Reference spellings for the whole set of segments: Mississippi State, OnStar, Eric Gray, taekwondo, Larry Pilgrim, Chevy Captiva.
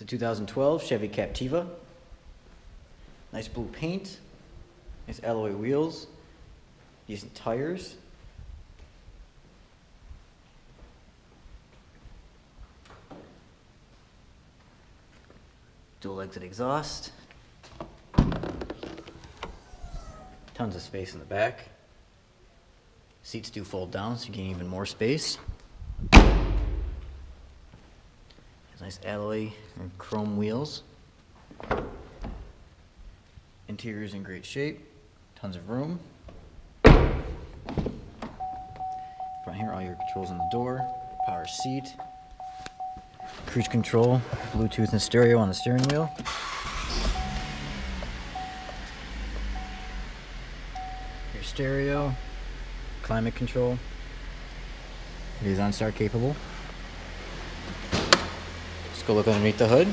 It's a 2012 Chevy Captiva. Nice blue paint, nice alloy wheels, decent tires. Dual exit exhaust. Tons of space in the back. Seats do fold down, so you gain even more space. Has nice alloy and chrome wheels. Interior's in great shape. Tons of room. Front here, all your controls on the door. Power seat. Cruise control, Bluetooth and stereo on the steering wheel. Your stereo, climate control. It is OnStar capable. Let's go look underneath the hood.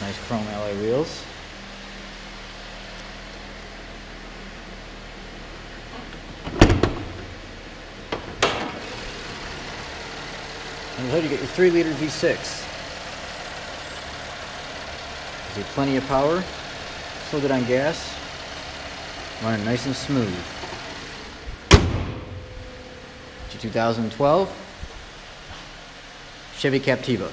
Nice chrome alloy wheels. On the hood, you get your 3-liter V6. Gives you plenty of power. Still good on gas. Running nice and smooth. It's your 2012 Chevy Captiva.